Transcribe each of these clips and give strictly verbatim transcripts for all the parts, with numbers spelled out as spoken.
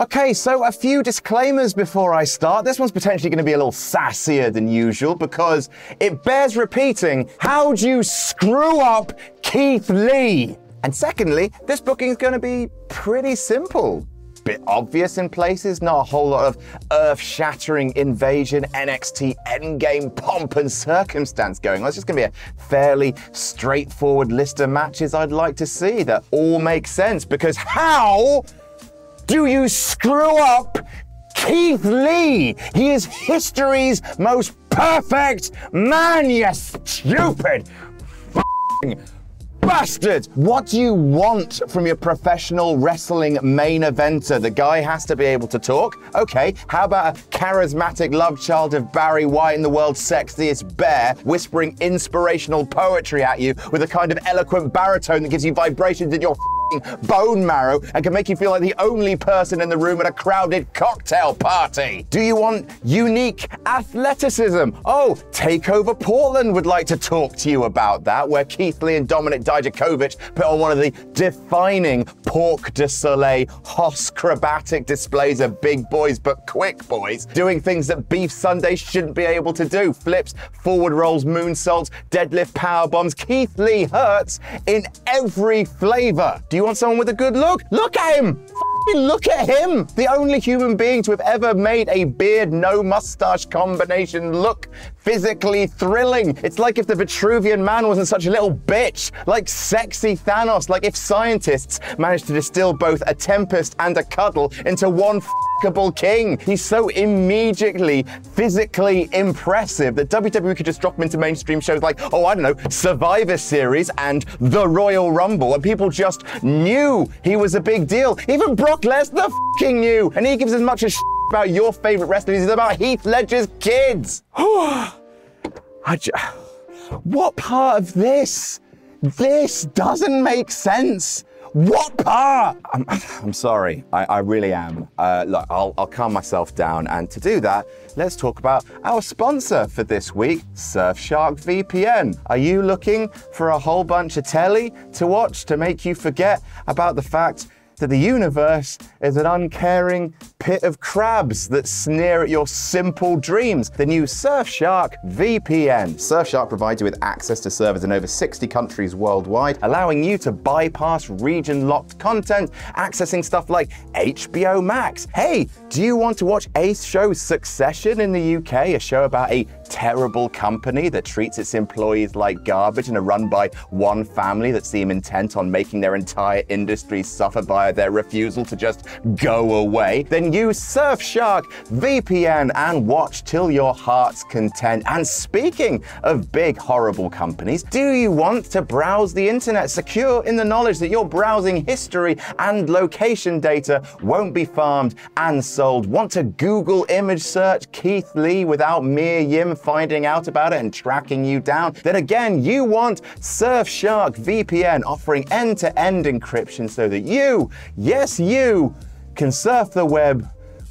Okay, so a few disclaimers before I start. This one's potentially going to be a little sassier than usual because it bears repeating. How do you screw up Keith Lee? And secondly, this booking is going to be pretty simple. Bit obvious in places, not a whole lot of earth-shattering invasion, N X T endgame pomp and circumstance going on. It's just going to be a fairly straightforward list of matches I'd like to see that all make sense, because how do you screw up Keith Lee? He is history's most perfect man, you stupid f***ing bastard! What do you want from your professional wrestling main eventer? The guy has to be able to talk. Okay, how about a charismatic love child of Barry White and the world's sexiest bear whispering inspirational poetry at you with a kind of eloquent baritone that gives you vibrations in your f***ing bone marrow and can make you feel like the only person in the room at a crowded cocktail party? Do you want unique athleticism? Oh, Takeover Portland would like to talk to you about that, where Keith Lee and Dominic Dijakovic Dijakovic put on one of the defining Porc de Soleil hoss-crabatic displays of big boys but quick boys, doing things that Beef Sunday shouldn't be able to do. Flips, forward rolls, moonsaults, deadlift power bombs. Keith Lee hurts in every flavor. Do you want someone with a good look? Look at him! Look at him! The only human being to have ever made a beard, no mustache combination look physically thrilling. It's like if the Vitruvian Man wasn't such a little bitch, like sexy Thanos, like if scientists managed to distill both a tempest and a cuddle into one f***able king. He's so immediately physically impressive that W W E could just drop him into mainstream shows like, oh, I don't know, Survivor Series and The Royal Rumble, and people just knew he was a big deal. Even Brock Lesnar f***ing knew, and he gives as much a sh** about your favorite wrestlers as about Heath Ledger's kids. I j what part of this? This doesn't make sense. What part? I'm, I'm sorry, I, I really am. Uh, look, I'll, I'll calm myself down, and to do that, let's talk about our sponsor for this week, Surfshark V P N. Are you looking for a whole bunch of telly to watch to make you forget about the fact that the universe is an uncaring pit of crabs that sneer at your simple dreams? The new Surfshark V P N. Surfshark provides you with access to servers in over sixty countries worldwide, allowing you to bypass region-locked content, accessing stuff like H B O Max. Hey, do you want to watch Ace show Succession in the U K, a show about a terrible company that treats its employees like garbage and are run by one family that seem intent on making their entire industry suffer by their refusal to just go away? Then use Surfshark V P N and watch till your heart's content. And speaking of big, horrible companies, do you want to browse the internet secure in the knowledge that your browsing history and location data won't be farmed and sold? Want to Google image search Keith Lee without mere yim finding out about it and tracking you down? Then again, you want Surfshark V P N, offering end-to-end encryption so that you, yes you, can surf the web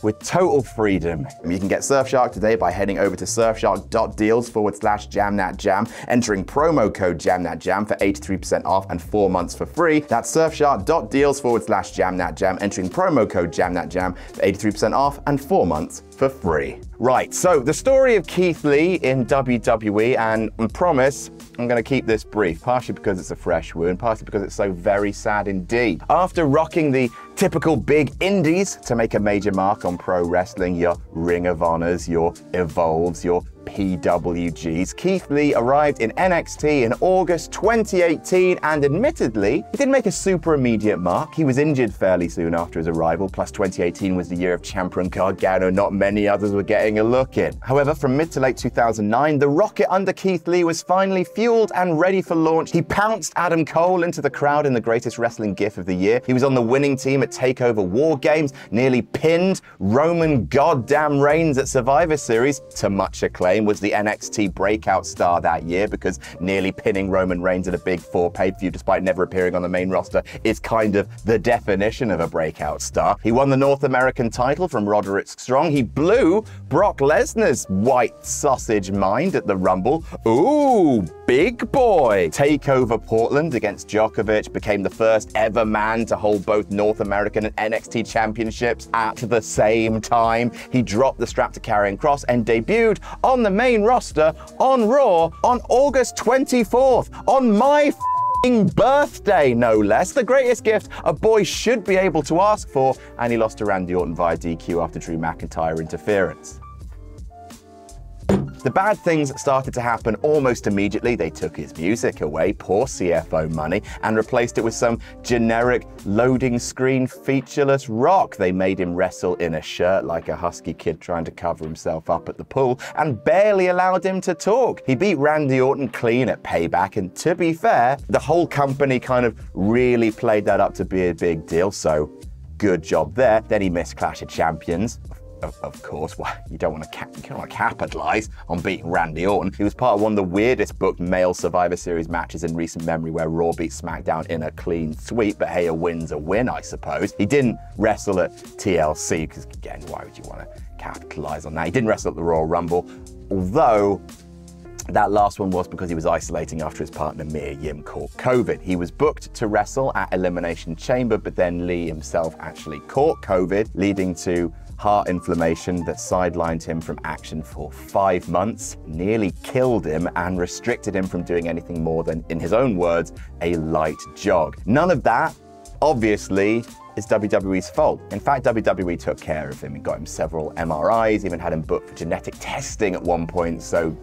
with total freedom. You can get Surfshark today by heading over to surfshark.deals forward slash jamnatjam, entering promo code jamnatjam for eighty-three percent off and four months for free. That's surfshark.deals forward slash jamnatjam, entering promo code jamnatjam for eighty-three percent off and four months for free. Right, so the story of Keith Lee in W W E, and I promise I'm gonna keep this brief, partially because it's a fresh wound, partially because it's so very sad indeed. After rocking the typical big indies to make a major mark on pro wrestling, your Ring of Honors, your Evolves, your P W Gs, Keith Lee arrived in N X T in August twenty eighteen, and admittedly, he didn't make a super immediate mark. He was injured fairly soon after his arrival, plus twenty eighteen was the year of Ciampa and Gargano, not many others were getting a look in. However, from mid to late two thousand nine, the rocket under Keith Lee was finally fueled and ready for launch. He pounced Adam Cole into the crowd in the greatest wrestling gif of the year. He was on the winning team at TakeOver War Games, nearly pinned Roman Goddamn Reigns at Survivor Series, to much acclaim. Zayn was the N X T breakout star that year, because nearly pinning Roman Reigns at a Big Four pay-per-view despite never appearing on the main roster is kind of the definition of a breakout star. He won the North American title from Roderick Strong. He blew Brock Lesnar's white sausage mind at the Rumble. Ooh, big boy! TakeOver Portland against Djokovic became the first ever man to hold both North American and N X T championships at the same time. He dropped the strap to Karrion Kross and debuted on the main roster on Raw on August twenty-fourth, on my birthday, no less. The greatest gift a boy should be able to ask for, and he lost to Randy Orton via D Q after Drew McIntyre interference. The bad things started to happen almost immediately. They took his music away, poor C F O money, and replaced it with some generic loading screen featureless rock. They made him wrestle in a shirt like a husky kid trying to cover himself up at the pool, and barely allowed him to talk. He beat Randy Orton clean at Payback, and to be fair, the whole company kind of really played that up to be a big deal, so good job there. Then he missed Clash of Champions. Of course, well, you don't want to cap you don't want to capitalize on beating Randy Orton. He was part of one of the weirdest booked male Survivor Series matches in recent memory, where Raw beat SmackDown in a clean sweep, but hey, a win's a win, I suppose. He didn't wrestle at T L C, because again, why would you want to capitalize on that? He didn't wrestle at the Royal Rumble, although that last one was because he was isolating after his partner Mia Yim caught COVID. He was booked to wrestle at Elimination Chamber, but then Lee himself actually caught COVID, leading to heart inflammation that sidelined him from action for five months, nearly killed him, and restricted him from doing anything more than, in his own words, a light jog. None of that, obviously, is W W E's fault. In fact, W W E took care of him and got him several M R Is, even had him booked for genetic testing at one point, so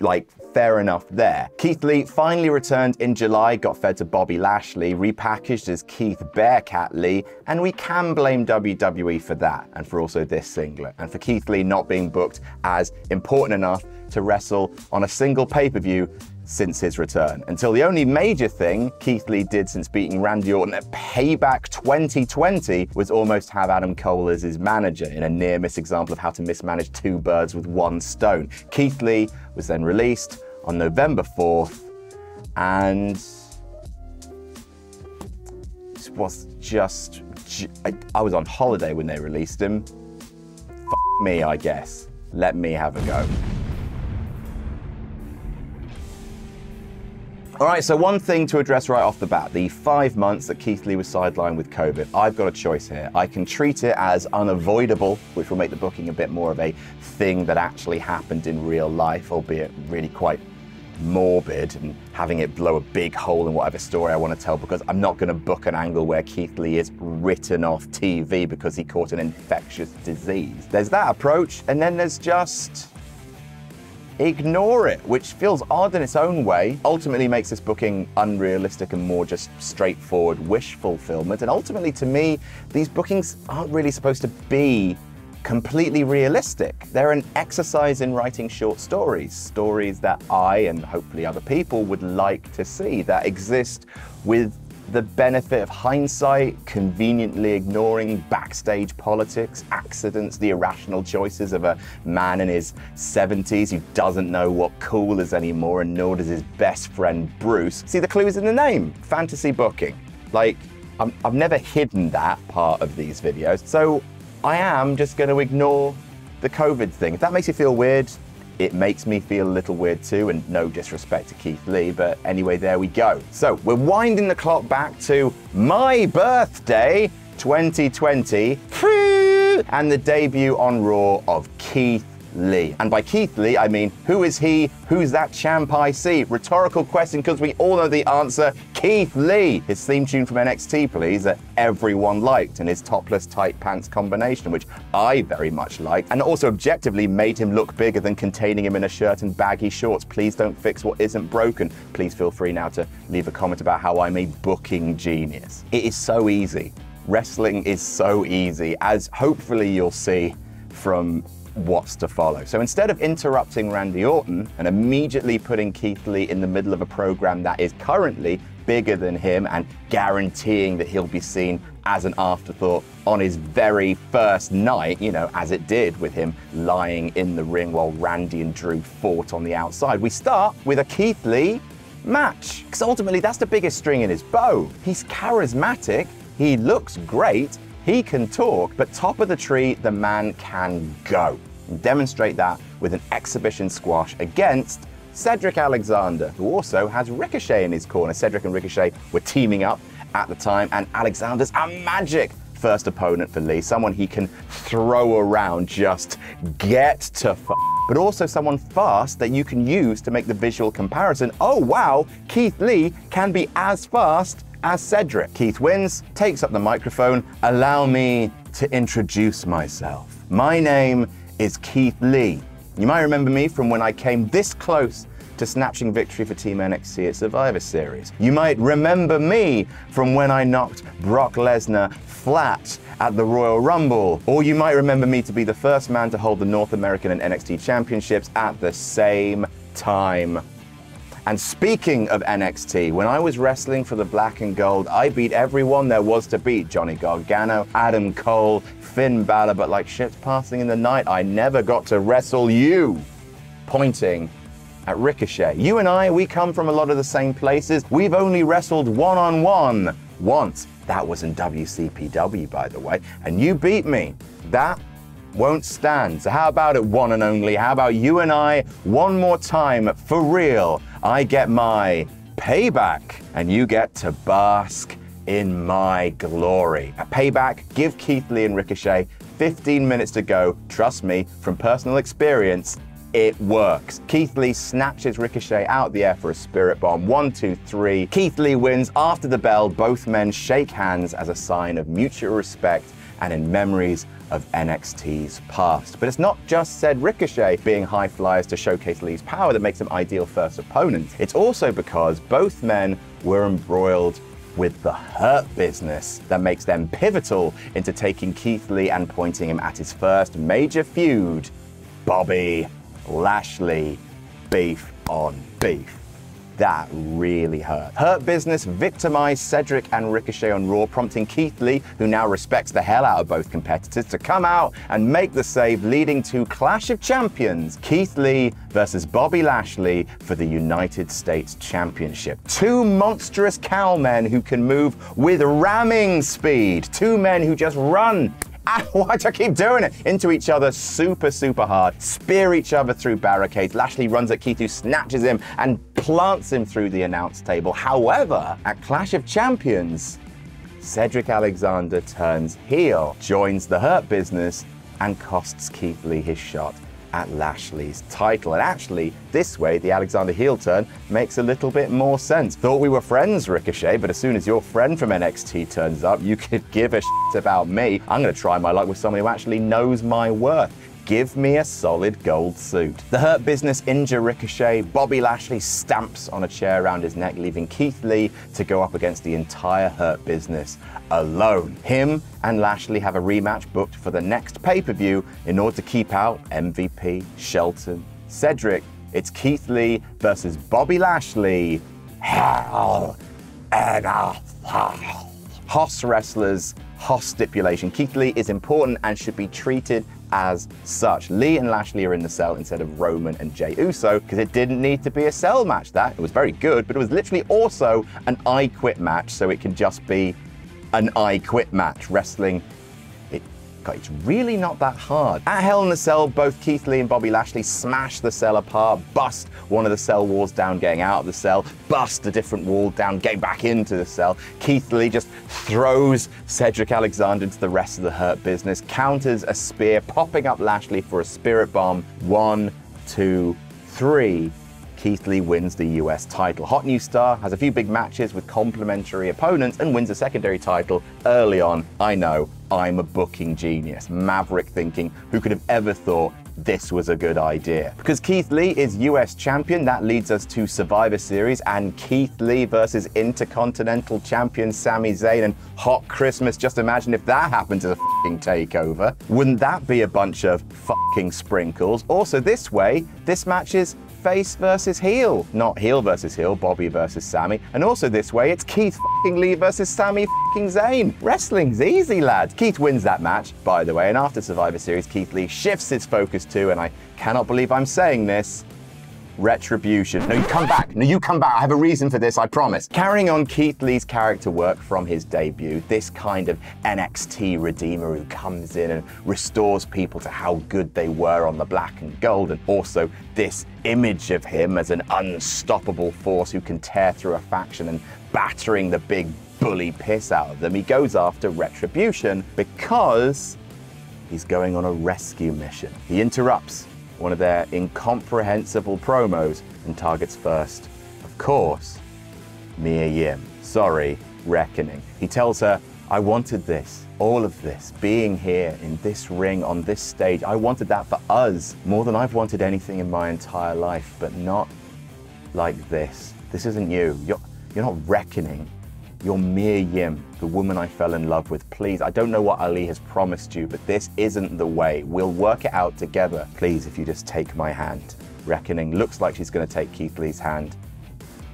like, fair enough there. Keith Lee finally returned in July, got fed to Bobby Lashley, repackaged as Keith Bearcat Lee, and we can blame W W E for that, and for also this singlet, and for Keith Lee not being booked as important enough to wrestle on a single pay-per-view since his return. Until the only major thing Keith Lee did since beating Randy Orton at Payback twenty twenty was almost have Adam Cole as his manager, in a near-miss example of how to mismanage two birds with one stone. Keith Lee was then released on November fourth, and it was just, I was on holiday when they released him. F me, I guess. Let me have a go. All right, so one thing to address right off the bat, the five months that Keith Lee was sidelined with COVID. I've got a choice here. I can treat it as unavoidable, which will make the booking a bit more of a thing that actually happened in real life, albeit really quite morbid, and having it blow a big hole in whatever story I want to tell, because I'm not going to book an angle where Keith Lee is written off T V because he caught an infectious disease. There's that approach, and then there's just ignore it, which feels odd in its own way, ultimately makes this booking unrealistic and more just straightforward wish fulfillment. And ultimately, to me, these bookings aren't really supposed to be completely realistic. They're an exercise in writing short stories, stories that I and hopefully other people would like to see, that exist with the benefit of hindsight, conveniently ignoring backstage politics, accidents, the irrational choices of a man in his seventies who doesn't know what cool is anymore, and nor does his best friend Bruce. See, the clue is in the name, fantasy booking. Like, I'm, I've never hidden that part of these videos, so I am just going to ignore the COVID thing. If that makes you feel weird, it makes me feel a little weird too, and no disrespect to Keith Lee, but anyway, there we go. So we're winding the clock back to my birthday, twenty twenty, and the debut on Raw of Keith Lee. And by Keith Lee, I mean, who is he? Who's that champ I see? Rhetorical question, because we all know the answer. Keith Lee. His theme tune from N X T, please, that everyone liked, and his topless tight pants combination, which I very much liked, and also objectively made him look bigger than containing him in a shirt and baggy shorts. Please don't fix what isn't broken. Please feel free now to leave a comment about how I'm a booking genius. It is so easy. Wrestling is so easy, as hopefully you'll see from what's to follow. So instead of interrupting Randy Orton and immediately putting Keith Lee in the middle of a program that is currently bigger than him and guaranteeing that he'll be seen as an afterthought on his very first night, you know, as it did with him lying in the ring while Randy and Drew fought on the outside. We start with a Keith Lee match, because ultimately that's the biggest string in his bow. He's charismatic, he looks great, he can talk, but top of the tree, the man can go. And demonstrate that with an exhibition squash against Cedric Alexander, who also has Ricochet in his corner. Cedric and Ricochet were teaming up at the time, and Alexander's a magic first opponent for Lee, someone he can throw around, just get to f***, but also someone fast that you can use to make the visual comparison. Oh wow, Keith Lee can be as fast as Cedric. Keith wins, takes up the microphone. Allow me to introduce myself. My name is Keith Lee. You might remember me from when I came this close to snatching victory for Team N X T at Survivor Series. You might remember me from when I knocked Brock Lesnar flat at the Royal Rumble. Or you might remember me to be the first man to hold the North American and N X T championships at the same time. And speaking of N X T, when I was wrestling for the black and gold, I beat everyone there was to beat. Johnny Gargano, Adam Cole, Finn Balor, but like ships passing in the night, I never got to wrestle you. Pointing at Ricochet. You and I, we come from a lot of the same places. We've only wrestled one-on-one once. That was in W C P W, by the way, and you beat me. That won't stand. So how about it, one and only? How about you and I, one more time, for real? I get my payback, and you get to bask in my glory. A payback, give Keith Lee and Ricochet fifteen minutes to go. Trust me, from personal experience, it works. Keith Lee snatches Ricochet out the air for a spirit bomb. One, two, three. Keith Lee wins. After the bell, both men shake hands as a sign of mutual respect and in memories of N X T's past. But it's not just said Ricochet being high flyers to showcase Lee's power that makes him ideal first opponent. It's also because both men were embroiled with the Hurt Business that makes them pivotal into taking Keith Lee and pointing him at his first major feud, Bobby Lashley, beef on beef. That really hurt. Hurt Business victimized Cedric and Ricochet on Raw, prompting Keith Lee, who now respects the hell out of both competitors, to come out and make the save, leading to Clash of Champions, Keith Lee versus Bobby Lashley for the United States Championship. Two monstrous cowmen who can move with ramming speed. Two men who just run. Why do I keep doing it? Into each other super, super hard. Spear each other through barricades. Lashley runs at Keith, who snatches him and plants him through the announce table. However, at Clash of Champions, Cedric Alexander turns heel, joins the Hurt Business, and costs Keith Lee his shot at Lashley's title. And actually, this way, the Alexander heel turn makes a little bit more sense. Thought we were friends, Ricochet, but as soon as your friend from N X T turns up, you could give a shit about me. I'm gonna try my luck with someone who actually knows my worth. Give me a solid gold suit. The Hurt Business injure Ricochet. Bobby Lashley stamps on a chair around his neck, leaving Keith Lee to go up against the entire Hurt Business alone. Him and Lashley have a rematch booked for the next pay-per-view in order to keep out M V P, Shelton, Cedric. It's Keith Lee versus Bobby Lashley. Hell and hell. Hoss wrestlers, Hoss stipulation. Keith Lee is important and should be treated as such. Lee and Lashley are in the cell instead of Roman and Jey Uso, because it didn't need to be a cell match. That it was very good, but it was literally also an I Quit match, so it can just be an I Quit match. Wrestling, it, God, it's really not that hard. At Hell in a Cell, both Keith Lee and Bobby Lashley smash the cell apart, bust one of the cell walls down, getting out of the cell, bust a different wall down, getting back into the cell. Keith Lee just throws Cedric Alexander into the rest of the Hurt Business, counters a spear, popping up Lashley for a spirit bomb. One, two, three. Keith Lee wins the U S title. Hot new star, has a few big matches with complementary opponents and wins a secondary title early on. I know, I'm a booking genius. Maverick thinking, who could have ever thought this was a good idea? Because Keith Lee is U S champion, that leads us to Survivor Series and Keith Lee versus Intercontinental Champion Sami Zayn and Hot Christmas. Just imagine if that happened to the f***ing takeover. Wouldn't that be a bunch of f***ing sprinkles? Also this way, this match is face versus heel, not heel versus heel, Bobby versus Sammy. And also this way, it's Keith f***ing Lee versus Sammy fucking Zayn. Wrestling's easy, lad. Keith wins that match, by the way, and after Survivor Series, Keith Lee shifts his focus to, and I cannot believe I'm saying this, retribution. No, you come back. No, you come back. I have a reason for this, I promise. Carrying on Keith Lee's character work from his debut, this kind of N X T redeemer who comes in and restores people to how good they were on the black and gold, and also this image of him as an unstoppable force who can tear through a faction and battering the big bully piss out of them, he goes after retribution because he's going on a rescue mission. He interrupts one of their incomprehensible promos and targets first, of course, Mia Yim. Sorry, Reckoning. He tells her, I wanted this, all of this, being here in this ring, on this stage. I wanted that for us more than I've wanted anything in my entire life, but not like this. This isn't you. You're, you're not Reckoning. You're Mia Yim, the woman I fell in love with. Please, I don't know what Ali has promised you, but this isn't the way. We'll work it out together. Please, if you just take my hand. Reckoning looks like she's going to take Keith Lee's hand,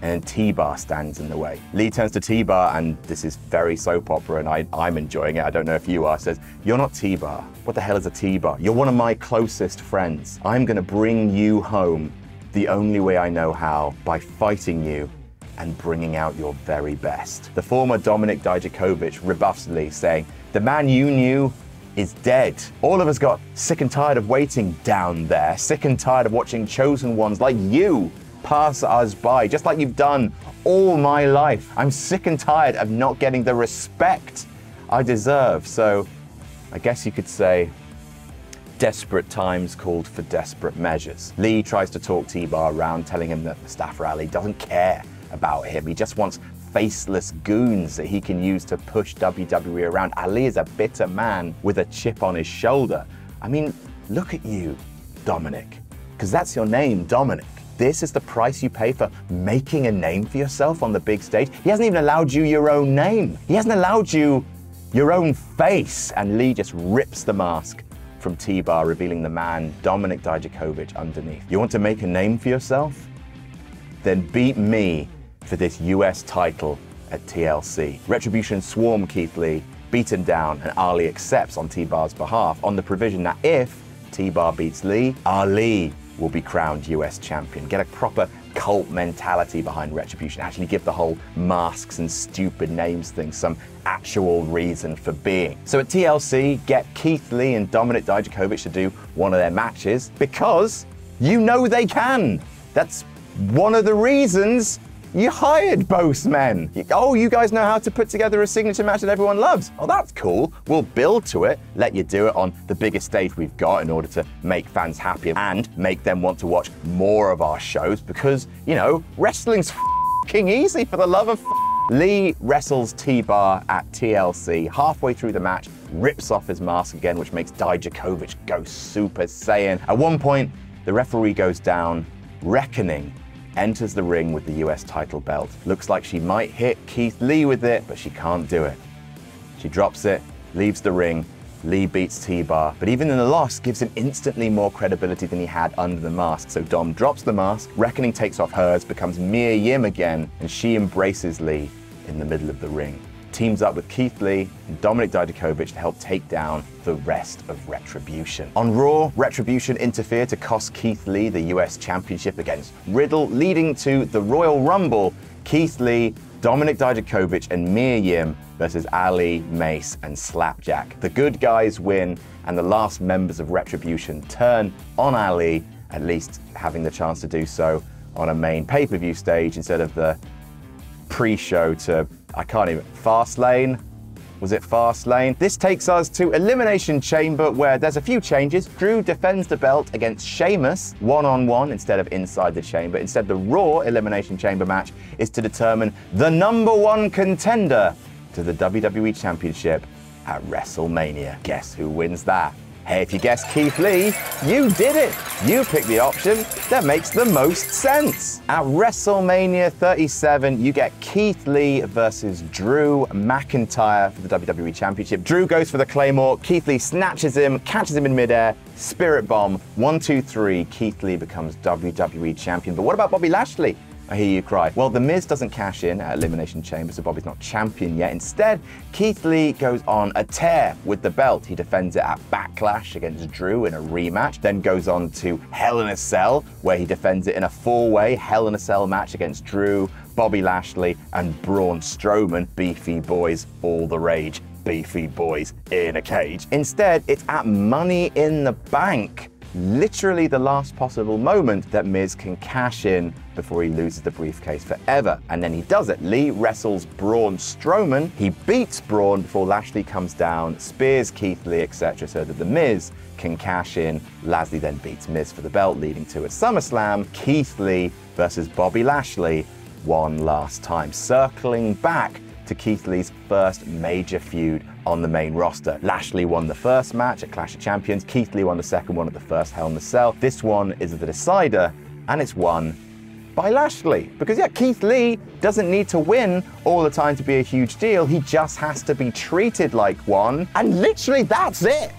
and T-Bar stands in the way. Lee turns to T-Bar, and this is very soap opera, and I, I'm enjoying it. I don't know if you are. Says, you're not T-Bar. What the hell is a T-Bar? You're one of my closest friends. I'm going to bring you home the only way I know how, by fighting you and bringing out your very best. The former Dominik Dijakovic rebuffs Lee, saying, the man you knew is dead. All of us got sick and tired of waiting down there, sick and tired of watching chosen ones like you pass us by, just like you've done all my life. I'm sick and tired of not getting the respect I deserve. So I guess you could say, desperate times called for desperate measures. Lee tries to talk T-Bar around, telling him that the staff rally doesn't care about him. He just wants faceless goons that he can use to push W W E around. Ali is a bitter man with a chip on his shoulder. I mean, look at you, Dominik, because that's your name, Dominik. This is the price you pay for making a name for yourself on the big stage. He hasn't even allowed you your own name. He hasn't allowed you your own face. And Lee just rips the mask from T-Bar, revealing the man, Dominik Dijakovic, underneath. You want to make a name for yourself? Then beat me for this U S title at T L C. Retribution swarm Keith Lee, beat him down, and Ali accepts on T-Bar's behalf on the provision that if T-Bar beats Lee, Ali will be crowned U S champion. Get a proper cult mentality behind Retribution. Actually give the whole masks and stupid names thing some actual reason for being. So at T L C, get Keith Lee and Dominik Dijakovic to do one of their matches because you know they can. That's one of the reasons you hired both men. You, oh, you guys know how to put together a signature match that everyone loves. Oh, that's cool. We'll build to it, let you do it on the biggest stage we've got in order to make fans happy and make them want to watch more of our shows because, you know, wrestling's f***ing easy, for the love of f***. Lee wrestles T-Bar at T L C. Halfway through the match, rips off his mask again, which makes Dijakovic go Super Saiyan. At one point, the referee goes down. Reckoning enters the ring with the U S title belt. Looks like she might hit Keith Lee with it, but she can't do it. She drops it, leaves the ring. Lee beats T-Bar, but even in the loss, gives him instantly more credibility than he had under the mask. So Dom drops the mask, Reckoning takes off hers, becomes Mia Yim again, and she embraces Lee in the middle of the ring. Teams up with Keith Lee and Dominik Dijakovic to help take down the rest of Retribution. On Raw, Retribution interfere to cost Keith Lee the U S Championship against Riddle, leading to the Royal Rumble, Keith Lee, Dominik Dijakovic and Mia Yim versus Ali, Mace and Slapjack. The good guys win and the last members of Retribution turn on Ali, at least having the chance to do so on a main pay-per-view stage instead of the pre-show to, I can't even, Fastlane? Was it Fastlane? This takes us to Elimination Chamber, where there's a few changes. Drew defends the belt against Sheamus, one-on-one instead of inside the chamber. Instead, the Raw Elimination Chamber match is to determine the number one contender to the W W E Championship at WrestleMania. Guess who wins that? Hey, if you guessed Keith Lee, you did it. You picked the option that makes the most sense. At WrestleMania thirty-seven, you get Keith Lee versus Drew McIntyre for the W W E Championship. Drew goes for the Claymore. Keith Lee snatches him, catches him in midair. Spirit bomb, one, two, three. Keith Lee becomes W W E Champion. But what about Bobby Lashley? I Hear You Cry. Well, The Miz doesn't cash in at Elimination Chamber, so Bobby's not champion yet. Instead, Keith Lee goes on a tear with the belt. He defends it at Backlash against Drew in a rematch, then goes on to Hell in a Cell, where he defends it in a four-way Hell in a Cell match against Drew, Bobby Lashley, and Braun Strowman. Beefy boys, all the rage. Beefy boys in a cage. Instead, it's at Money in the Bank, literally the last possible moment that Miz can cash in before he loses the briefcase forever. And then he does it. Lee wrestles Braun Strowman. He beats Braun before Lashley comes down, spears Keith Lee, et cetera, so that The Miz can cash in. Lashley then beats Miz for the belt, leading to a SummerSlam, Keith Lee versus Bobby Lashley one last time, circling back to Keith Lee's first major feud on the main roster. Lashley won the first match at Clash of Champions, Keith Lee won the second one at the first Hell in a Cell. This one is the decider, and it's won by Lashley. Because yeah, Keith Lee doesn't need to win all the time to be a huge deal, he just has to be treated like one, and literally that's it.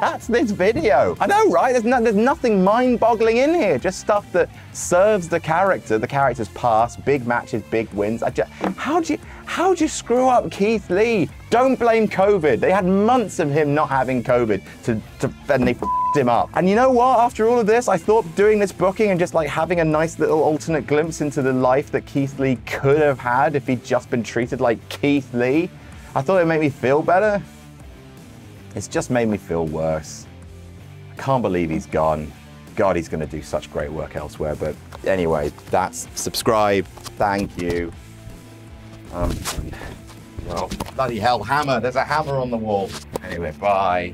That's this video. I know, right? There's, no, there's nothing mind-boggling in here, just stuff that serves the character, the character's past, big matches, big wins. I just, how do you, how do you screw up Keith Lee? Don't blame COVID. They had months of him not having COVID, to, to, and they f***ed him up. And you know what? After all of this, I thought doing this booking and just like having a nice little alternate glimpse into the life that Keith Lee could have had if he'd just been treated like Keith Lee, I thought it'd make me feel better. It's just made me feel worse. I can't believe he's gone. God, he's gonna do such great work elsewhere. But anyway, that's subscribe. Thank you. Um, well, bloody hell, hammer. There's a hammer on the wall. Anyway, bye.